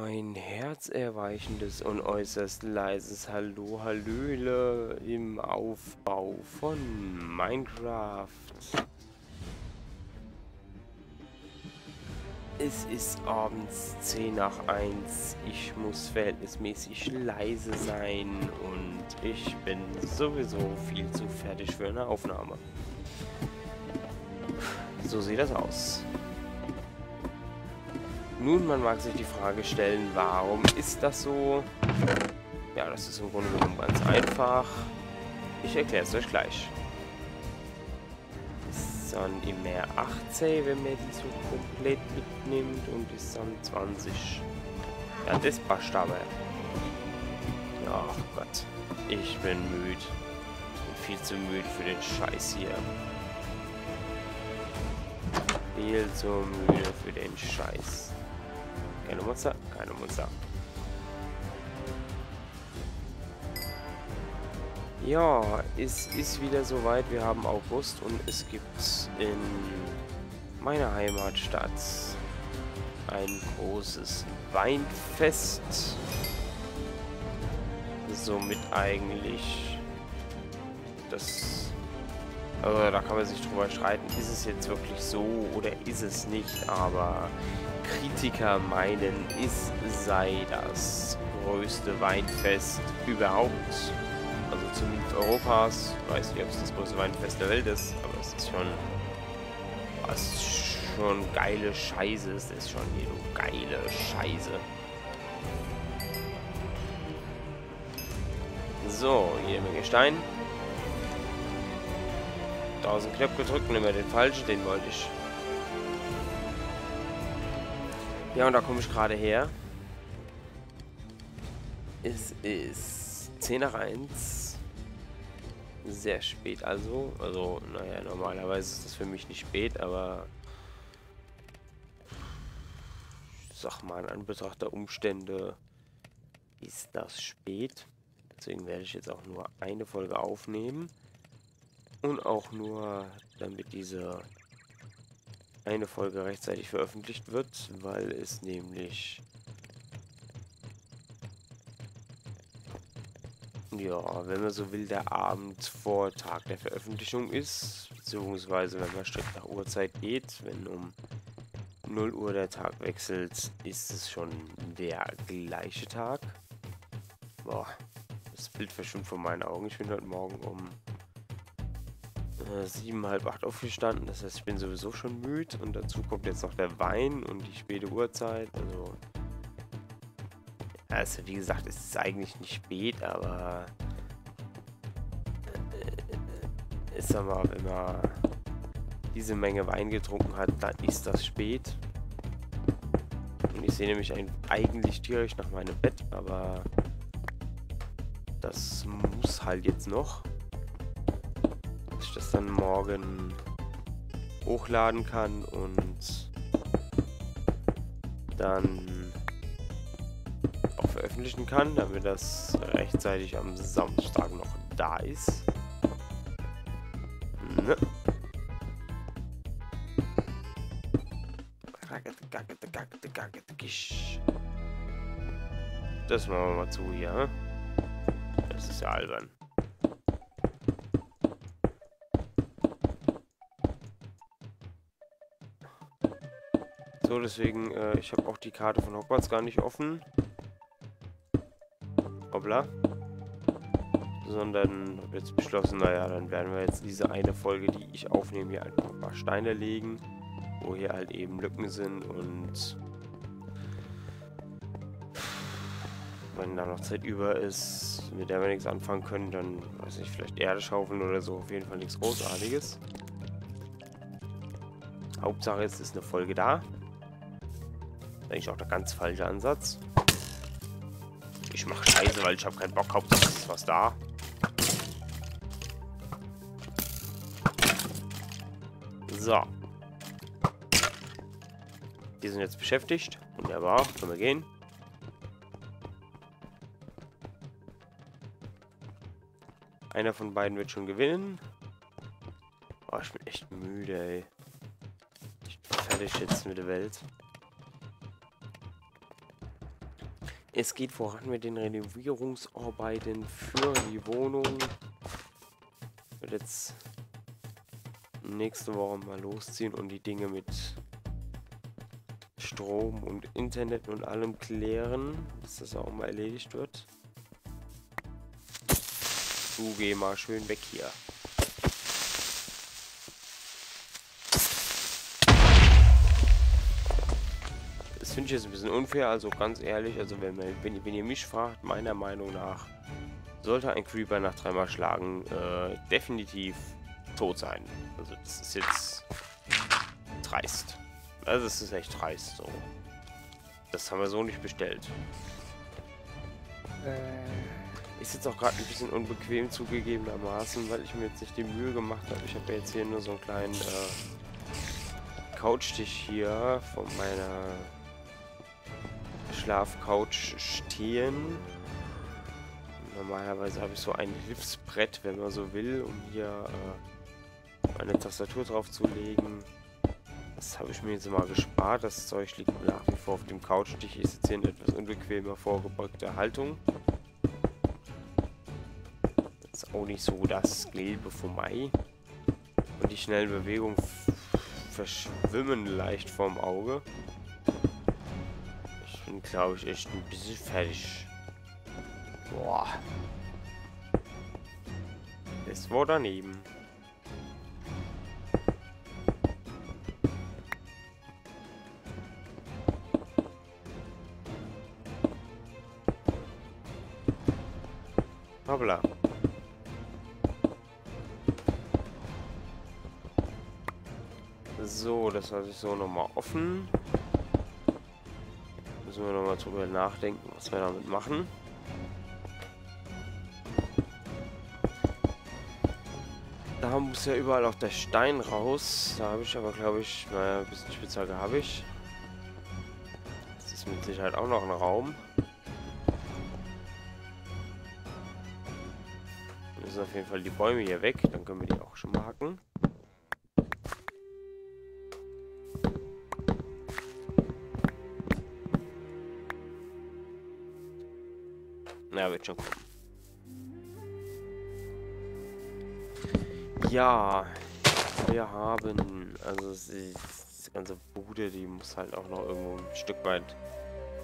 Ein herzerweichendes und äußerst leises Hallo, Hallöle im Aufbau von Minecraft. Es ist abends 10 nach 1. Ich muss verhältnismäßig leise sein und ich bin sowieso viel zu fertig für eine Aufnahme. So sieht das aus. Nun, man mag sich die Frage stellen, warum ist das so? Ja, das ist im Grunde genommen ganz einfach. Ich erkläre es euch gleich. Ist dann immer 18, wenn man die so komplett mitnimmt, und ist dann 20. Ja, das passt aber. Ach Gott, ich bin müde. Ich bin viel zu müde für den Scheiß hier. Viel zu müde für den Scheiß. Keine Monster, keine Monster. Ja, es ist wieder soweit. Wir haben August und es gibt in meiner Heimatstadt ein großes Weinfest. Somit eigentlich das... Also da kann man sich drüber streiten, ist es jetzt wirklich so oder ist es nicht, aber Kritiker meinen, es sei das größte Weinfest überhaupt. Also zumindest Europas. Ich weiß nicht, ob es das größte Weinfest der Welt ist, aber es ist schon... Was schon geile Scheiße ist, das ist schon hier so geile Scheiße. So, jede Menge Stein. 1000 Knöpfe gedrückt und immer den falschen, den wollte ich. Ja, und da komme ich gerade her. Es ist 10 nach 1. Sehr spät also. Also, naja, normalerweise ist das für mich nicht spät, aber... Sag mal, in Anbetracht der Umstände ist das spät. Deswegen werde ich jetzt auch nur eine Folge aufnehmen. Und auch nur, damit diese eine Folge rechtzeitig veröffentlicht wird, weil es nämlich... Ja, wenn man so will, der Abend vor Tag der Veröffentlichung ist, beziehungsweise wenn man strikt nach Uhrzeit geht, wenn um 0 Uhr der Tag wechselt, ist es schon der gleiche Tag. Boah, das Bild verschwimmt vor meinen Augen. Ich bin heute Morgen um 7, halb 8 aufgestanden, das heißt, ich bin sowieso schon müde und dazu kommt jetzt noch der Wein und die späte Uhrzeit, also... Also, wie gesagt, es ist eigentlich nicht spät, aber... Ich sag mal, wenn man diese Menge Wein getrunken hat, dann ist das spät. Und ich sehne mich eigentlich tierisch nach meinem Bett, aber... Das muss halt jetzt noch. Das dann morgen hochladen kann und dann auch veröffentlichen kann, damit das rechtzeitig am Samstag noch da ist. Ne? Das machen wir mal zu hier. Das ist ja albern. So, deswegen, ich habe auch die Karte von Hogwarts gar nicht offen. Hoppla. Sondern habe jetzt beschlossen, naja, dann werden wir jetzt diese eine Folge, die ich aufnehme, hier einfach ein paar Steine legen, wo hier halt eben Lücken sind und wenn da noch Zeit über ist, mit der wir nichts anfangen können, dann, weiß nicht, vielleicht Erde schaufeln oder so, auf jeden Fall nichts Großartiges. Hauptsache, jetzt ist eine Folge da. Eigentlich auch der ganz falsche Ansatz. Ich mache Scheiße, weil ich habe keinen Bock. Hauptsache ist was da. So. Die sind jetzt beschäftigt. Wunderbar. Können wir gehen. Einer von beiden wird schon gewinnen. Oh, ich bin echt müde, ey. Ich bin fertig jetzt mit der Welt. Es geht voran mit den Renovierungsarbeiten für die Wohnung. Wird jetzt nächste Woche mal losziehen und die Dinge mit Strom und Internet und allem klären, dass das auch mal erledigt wird. Du geh mal schön weg hier. Das finde ich jetzt ein bisschen unfair, also ganz ehrlich, also wenn ihr mich fragt, meiner Meinung nach sollte ein Creeper nach dreimal schlagen definitiv tot sein. Also das ist jetzt dreist. Also es ist echt dreist so. Das haben wir so nicht bestellt. Ist jetzt auch gerade ein bisschen unbequem zugegebenermaßen, weil ich mir jetzt nicht die Mühe gemacht habe. Ich habe ja jetzt hier nur so einen kleinen Couchtisch hier von meiner Schlafcouch stehen. Normalerweise habe ich so ein Hilfsbrett, wenn man so will, um hier meine Tastatur drauf zu legen. Das habe ich mir jetzt mal gespart. Das Zeug liegt nach wie vor auf dem Couchtisch. Ist jetzt hier in etwas unbequemer, vorgebeugter Haltung. Das ist auch nicht so das Gelbe vom Ei. Und die schnellen Bewegungen verschwimmen leicht vorm Auge. Ich bin, glaube ich, echt ein bisschen fertig. Boah. Das war daneben. Hoppla. So, das lasse ich so nochmal offen. Müssen wir nochmal drüber nachdenken, was wir damit machen. Da muss ja überall auch der Stein raus. Da habe ich aber, glaube ich, naja, ein bisschen Spitzhacke habe ich. Das ist mit Sicherheit auch noch ein Raum. Wir müssen auf jeden Fall die Bäume hier weg, dann können wir die auch schon mal hacken. Na, wird schon kommen. Ja, wir haben, also diese ganze Bude, die muss halt auch noch irgendwo ein Stück weit,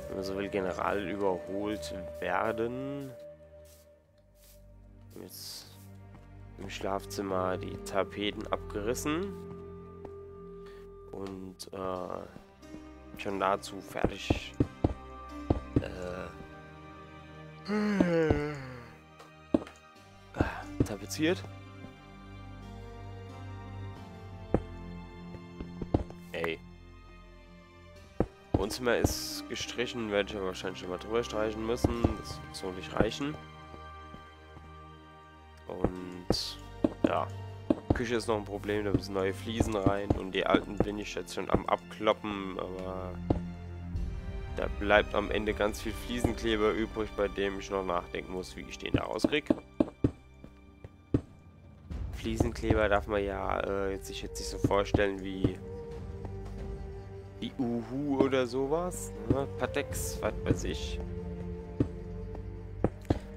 wenn man so will, general überholt werden. Jetzt im Schlafzimmer die Tapeten abgerissen und schon dazu fertig. Tapeziert. Ey. Wohnzimmer ist gestrichen, werde ich ja wahrscheinlich schon mal drüber streichen müssen. Das wird so nicht reichen. Und ja. Küche ist noch ein Problem, da müssen neue Fliesen rein und die alten bin ich jetzt schon am Abkloppen, aber da bleibt am Ende ganz viel Fliesenkleber übrig, bei dem ich noch nachdenken muss, wie ich den da rauskriege. Fliesenkleber darf man ja sich jetzt nicht so vorstellen wie die Uhu oder sowas. Ne? Patex, was weiß ich.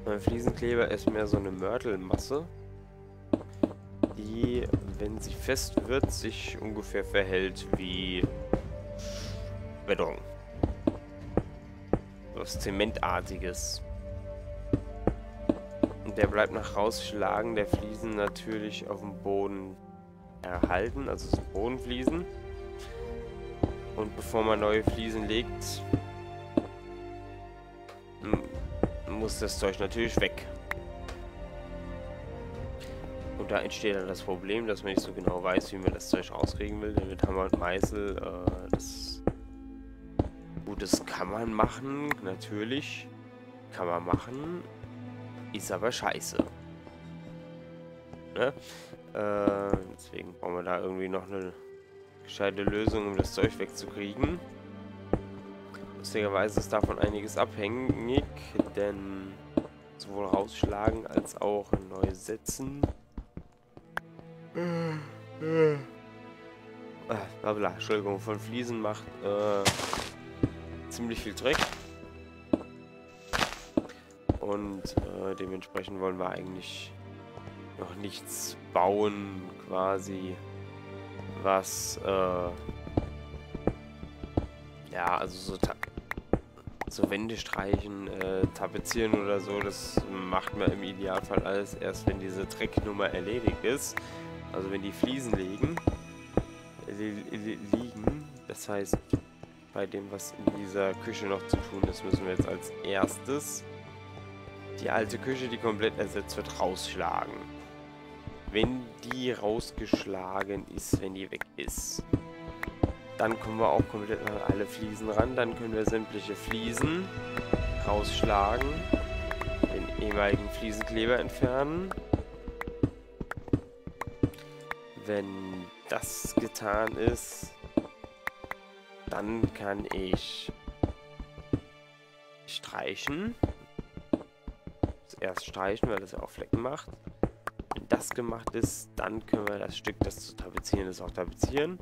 Mein Fliesenkleber ist mehr so eine Mörtelmasse, die, wenn sie fest wird, sich ungefähr verhält wie Beton. Was Zementartiges. Und der bleibt nach Rausschlagen der Fliesen natürlich auf dem Boden erhalten, also so Bodenfliesen. Und bevor man neue Fliesen legt, muss das Zeug natürlich weg. Und da entsteht dann das Problem, dass man nicht so genau weiß, wie man das Zeug rauskriegen will, denn mit Hammer und Meißel, das kann man machen, natürlich kann man machen, ist aber scheiße. Ne? Deswegen brauchen wir da irgendwie noch eine gescheite Lösung, um das Zeug wegzukriegen. Lustigerweise ist davon einiges abhängig, denn sowohl rausschlagen als auch neu setzen. Blablabla, Entschuldigung, von Fliesen macht ziemlich viel Dreck. und dementsprechend wollen wir eigentlich noch nichts bauen, quasi, was ja, also so Wände streichen, tapezieren oder so, das macht man im Idealfall alles erst, wenn diese Drecknummer erledigt ist, also wenn die Fliesen liegen, das heißt, bei dem, was in dieser Küche noch zu tun ist, müssen wir jetzt als erstes die alte Küche, die komplett ersetzt wird, rausschlagen. Wenn die rausgeschlagen ist, wenn die weg ist, dann kommen wir auch komplett an alle Fliesen ran. Dann können wir sämtliche Fliesen rausschlagen, den ehemaligen Fliesenkleber entfernen. Wenn das getan ist, dann kann ich streichen. Erst streichen, weil das ja auch Flecken macht. Wenn das gemacht ist, dann können wir das Stück, das zu tapezieren ist, auch tapezieren.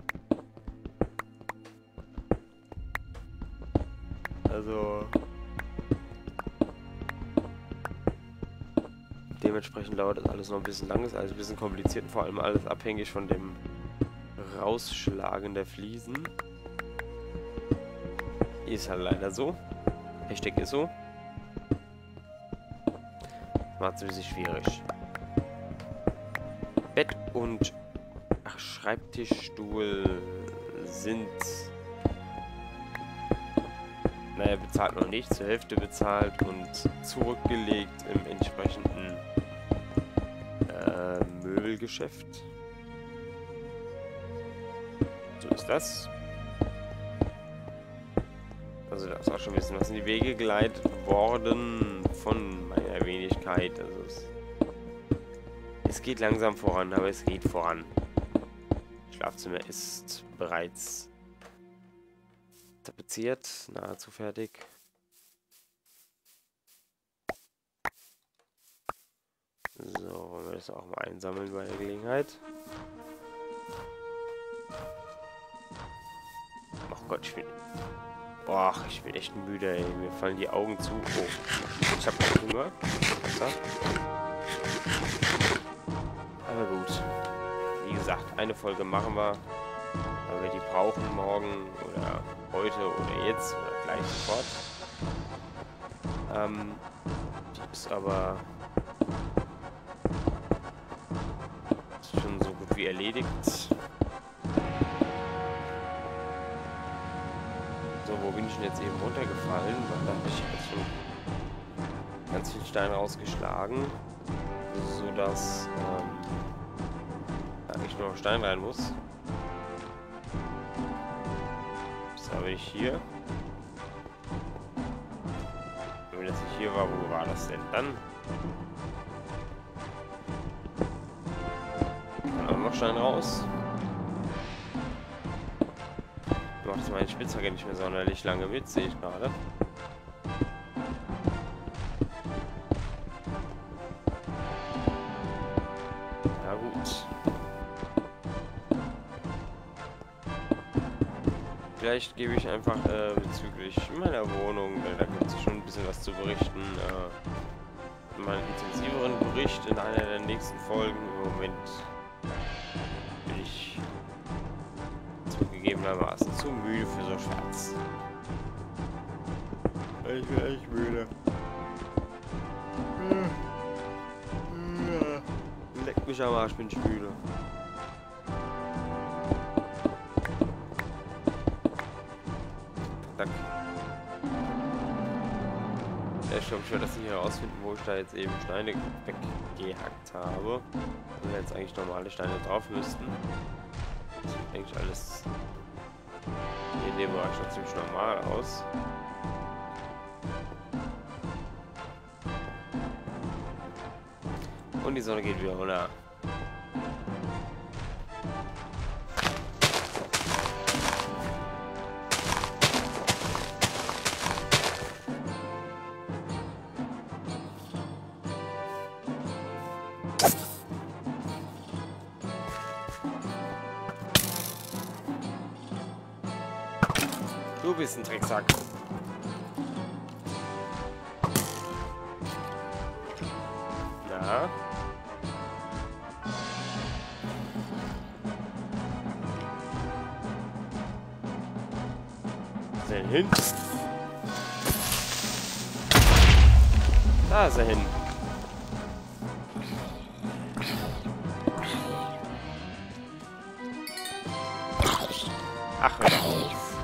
Also dementsprechend dauert das alles noch ein bisschen lang, ist alles ein bisschen kompliziert und vor allem alles abhängig von dem Rausschlagen der Fliesen. Ist halt leider so. Hashtag ist so. War es ein bisschen schwierig. Bett und Schreibtischstuhl sind, naja, bezahlt noch nicht, zur Hälfte bezahlt und zurückgelegt im entsprechenden Möbelgeschäft. So ist das. Also da ist auch schon ein bisschen was in die Wege geleitet worden von meiner Wenigkeit. Also es geht langsam voran, aber es geht voran. Das Schlafzimmer ist bereits tapeziert, nahezu fertig. So, wollen wir das auch mal einsammeln bei der Gelegenheit. Ach Gott, ich bin echt müde, ey. Mir fallen die Augen zu. Oh, ich hab noch Hunger. Aber gut. Wie gesagt, eine Folge machen wir. Weil wir die brauchen morgen oder heute oder jetzt oder gleich sofort. Die ist aber schon so gut wie erledigt. Wo bin ich denn jetzt eben runtergefallen? Da habe ich jetzt schon ganz viel Stein rausgeschlagen, sodass da eigentlich nur noch Stein rein muss. Was habe ich hier? Wenn das nicht hier war, wo war das denn dann? Dann auch noch Stein raus. Macht meine Spitzhacke nicht mehr sonderlich lange mit, sehe ich gerade. Na gut. Vielleicht gebe ich einfach bezüglich meiner Wohnung, weil da gibt es schon ein bisschen was zu berichten, mal einen intensiveren Bericht in einer der nächsten Folgen. Im Moment bin ich gegebenermaßen zu müde für so Schwarz. Ich bin echt müde. Leck mich am Arsch, bin ich müde. Danke. Ich glaube, ich werde das nicht herausfinden, wo ich da jetzt eben Steine weggehackt habe. Und jetzt eigentlich normale Steine drauf müssten. Eigentlich alles in dem Bereich schon ziemlich normal aus. Und die Sonne geht wieder runter. Du bist ein Drecksack. Aha. Sehr hin. Da ist er hin. Ach, hör auf.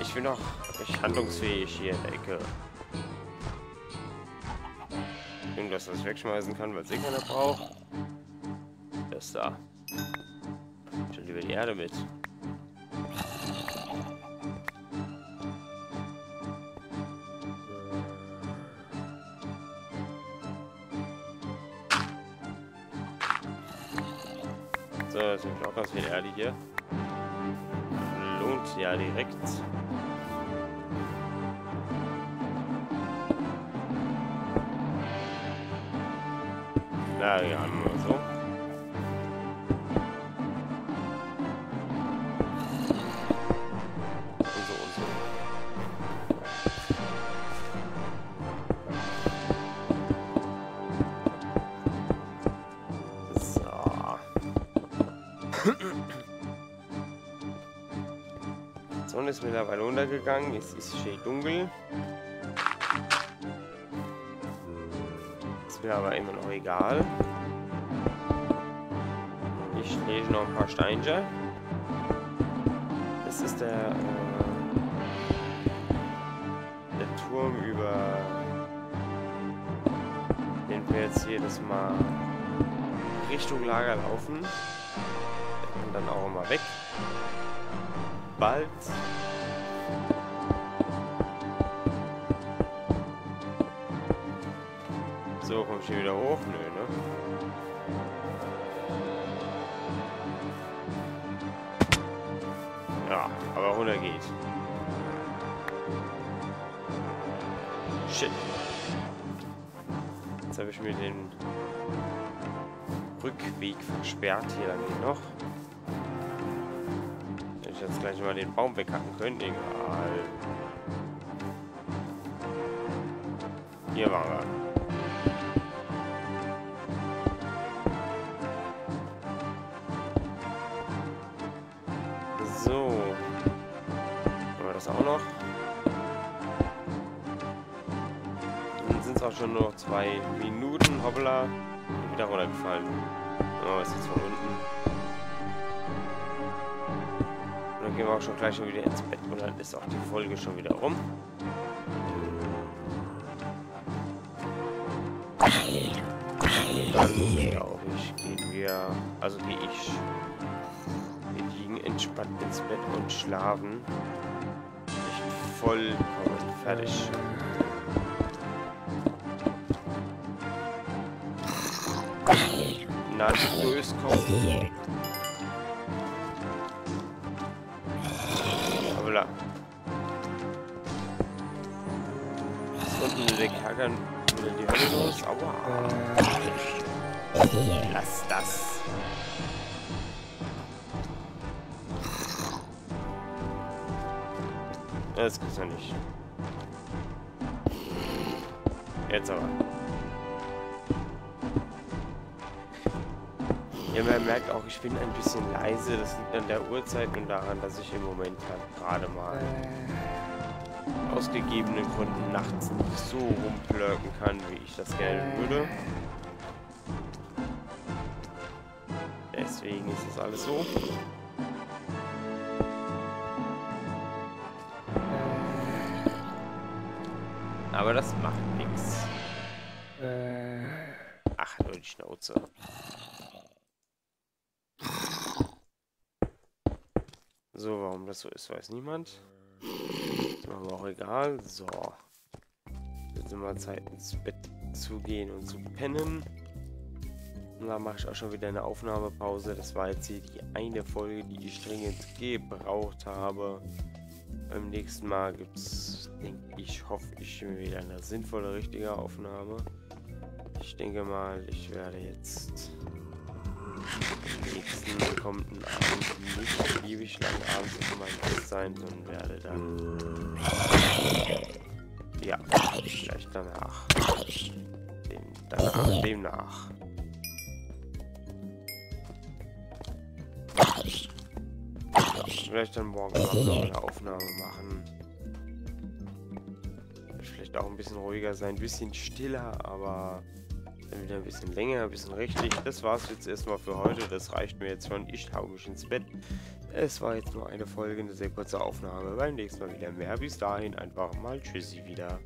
Ich bin noch nicht handlungsfähig hier in der Ecke. Irgendwas, was ich wegschmeißen kann, weil es eh keiner braucht. Das ist da. Ich will lieber die Erde mit. So, jetzt habe ich auch ganz viel Erde hier. Lohnt ja direkt. Na ja, nur so. Die Sonne ist mittlerweile untergegangen, es ist schön dunkel. Ist mir aber immer noch egal. Ich lege noch ein paar Steinchen. Das ist der Turm, über den wir jetzt jedes Mal Richtung Lager laufen. Und dann auch immer weg. Bald. So, komm ich hier wieder hoch? Nö, ne? Ja, aber runter geht. Shit. Jetzt habe ich mir den Rückweg versperrt. Hier dann geht noch. Jetzt gleich mal den Baum weghacken können. Egal. Hier waren wir. So. Haben wir das auch noch? Dann sind es auch schon nur noch 2 Minuten. Hoppla. Wieder runtergefallen. Oh, ist jetzt von unten. Dann gehen wir auch schon gleich schon wieder ins Bett und dann ist auch die Folge schon wieder rum. Dann glaube ich, gehen wir, also wie ich, wir liegen entspannt ins Bett und schlafen. Ich bin vollkommen fertig. Na, du bist kaum. Unten den Kackern wieder die Hölle los. Aua. Lass das. Das gibt's ja nicht. Jetzt aber. Ja, man merkt auch, ich bin ein bisschen leise. Das liegt an der Uhrzeit und daran, dass ich im Moment gerade mal aus gegebenen Gründen nachts nicht so rumplörken kann, wie ich das gerne würde. Deswegen ist das alles so. Aber das macht nichts. Ach, nur die Schnauze. So, warum das so ist, weiß niemand. Ist mir aber auch egal. So. Jetzt sind wir Zeit, ins Bett zu gehen und zu pennen. Und dann mache ich auch schon wieder eine Aufnahmepause. Das war jetzt hier die eine Folge, die ich dringend gebraucht habe. Beim nächsten Mal gibt es, denke ich, hoffe ich, wieder eine sinnvolle, richtige Aufnahme. Ich denke mal, ich werde jetzt am nächsten kommenden Abend nicht ewig ich lange abends immer nichts sein und werde dann... Ja, vielleicht danach. Demnach. Ja, vielleicht dann morgen noch eine Aufnahme machen. Vielleicht auch ein bisschen ruhiger sein, ein bisschen stiller, aber... Dann wieder ein bisschen länger, ein bisschen richtig. Das war's jetzt erstmal für heute. Das reicht mir jetzt schon. Ich hau mich ins Bett. Es war jetzt nur eine Folge, eine sehr kurze Aufnahme. Beim nächsten Mal wieder mehr. Bis dahin einfach mal Tschüssi wieder.